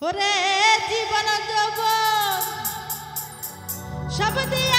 Ore, Jibana Jabon, Shabadi.